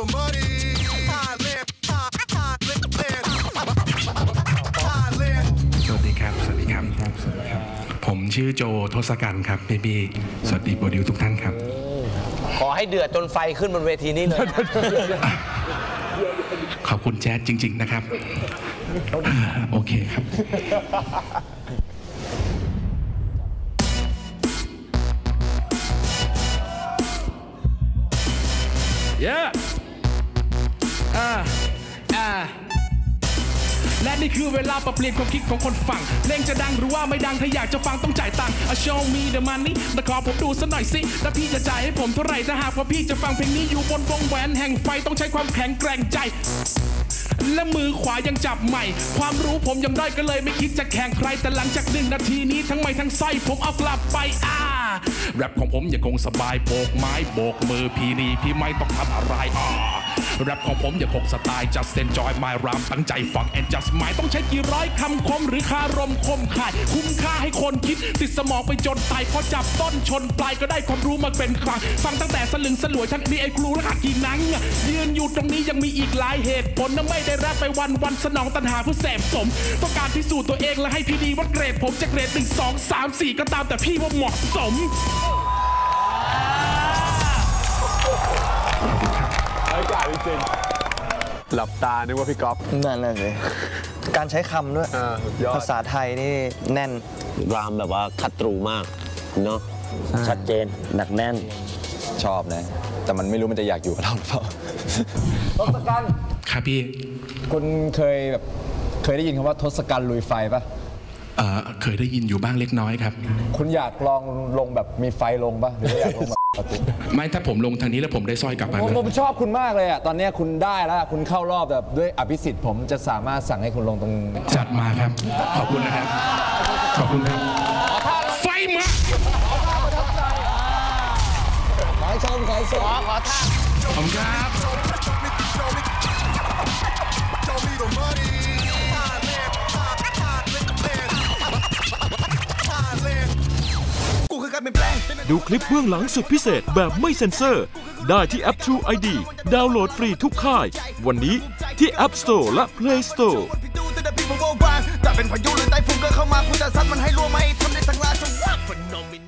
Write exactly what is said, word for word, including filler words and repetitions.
go muddy. Thailand, Thailand, Thailand. สวัสดีครับสวัสดีครับสวัสดีครับผมชื่อโจทศกัณฐ์ครับเบบี้สวัสดีโปรดิวทุกท่านครับขอให้เดือดจนไฟขึ้นบนเวทีนี้เลยขอบคุณแจ๊ดจริงๆนะครับโอเคครับYeah. Uh, uh. และนี่คือเวลาปรับเปลี่ยนความคิดของคนฟังเพลงจะดังหรือว่าไม่ดังถ้าอยากจะฟังต้องจ่ายตังค์ Show me the money แต่ขอผมดูสักหน่อยสิแล้วพี่จะจ่ายให้ผมเท่าไหร่ถ้าหากว่าพี่จะฟังเพลงนี้อยู่บนวงแหวนแห่งไฟต้องใช้ความแข็งแกร่งใจและมือขวายังจับใหม่ความรู้ผมยังด้อยก็เลยไม่คิดจะแข่งใครแต่หลังจากหนึ่งนาทีนี้ทั้งไม้ทั้งสร้อยผมเอากลับไปอ่าแรปของผมยังคงสบายโบกไม้โบกมือพี่นี่พี่ไม่ต้องทำอะไรอ่าแรปของผมยังคงสไตล์ just enjoy my rhyme ตั้งใจฟัง and just mind ต้องใช้กี่ร้อยคำคมหรือคารมคมขายคุ้มค่าให้คนคิดติดสมองไปจนตายพอจับต้นชนปลายก็ได้ความรู้มาเป็นครั้งฟังตั้งแต่สลึงสลวยทั้งนี้ไอ้ครูและกี่นังยืนอยู่ตรงนี้ยังมีอีกหลายเหตุผลนะไม่ได้แรปไปวันวันสนองตัณหาเพื่อแสบสมต้องการพิสูจน์ตัวเองและให้พี่ดีว่าเกรดผมจะเกรดหนึ่ง สอง สาม สี่ก็ตามแต่พี่ว่าเหมาะสมหลับตานึกว่าพี่ก๊อฟนั่นเลยการใช้คำด้วยภาษาไทยนี่แน่นรามแบบว่าขัดตรูมากเนาะชัดเจนหนักแน่นชอบนะแต่มันไม่รู้มันจะอยากอยู่กับเราหรือเปล่าทศกัณฐ์ครับพี่คุณเคยแบบเคยได้ยินคำว่าทศกัณฐ์ลุยไฟปะเออเคยได้ยินอยู่บ้างเล็กน้อยครับคุณอยากลองลงแบบมีไฟลงปะหรืออยากลงไม่ถ้าผมลงทางนี้แล้วผมได้สร้อยกลับมาเลยผมชอบคุณมากเลยอ่ะตอนนี้คุณได้แล้วคุณเข้ารอบแบบด้วยอภิสิทธิ์ผมจะสามารถสั่งให้คุณลงตรงจัดมาครับขอบคุณนะครับขอบคุณครับไฟมาขอชมขอสวมขอท่าผมครับดูคลิปเบื้องหลังสุดพิเศษแบบไม่เซ็นเซอร์ได้ที่แอป True ไอ ดี ดาวน์โหลดฟรีทุกค่ายวันนี้ที่ App Store และ Play Store แต่เป็นพายุหรือไต้ฝุ่นก็เข้ามาพูดแต่ซัดมันให้รัวไหมทำได้ทั้งราชวัก